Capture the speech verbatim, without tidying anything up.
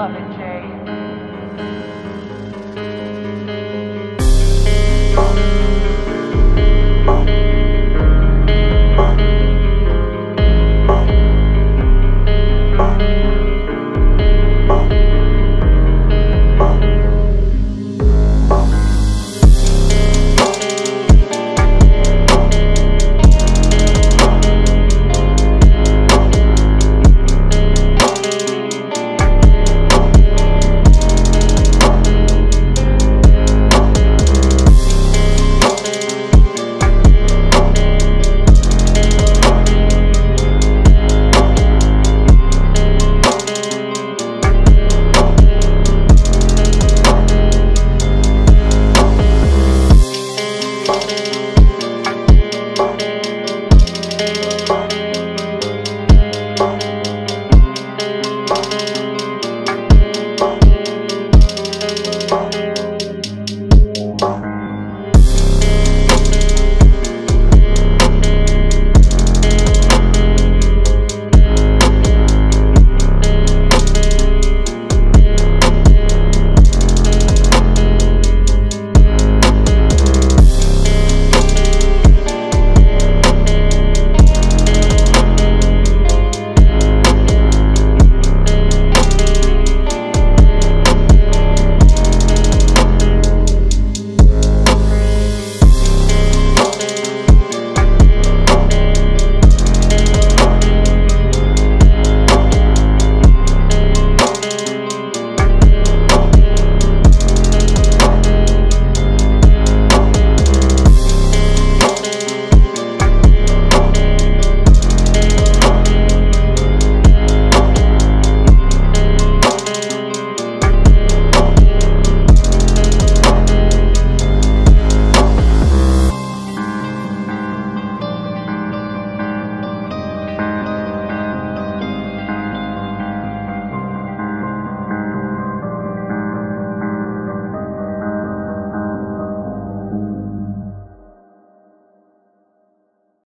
love and care.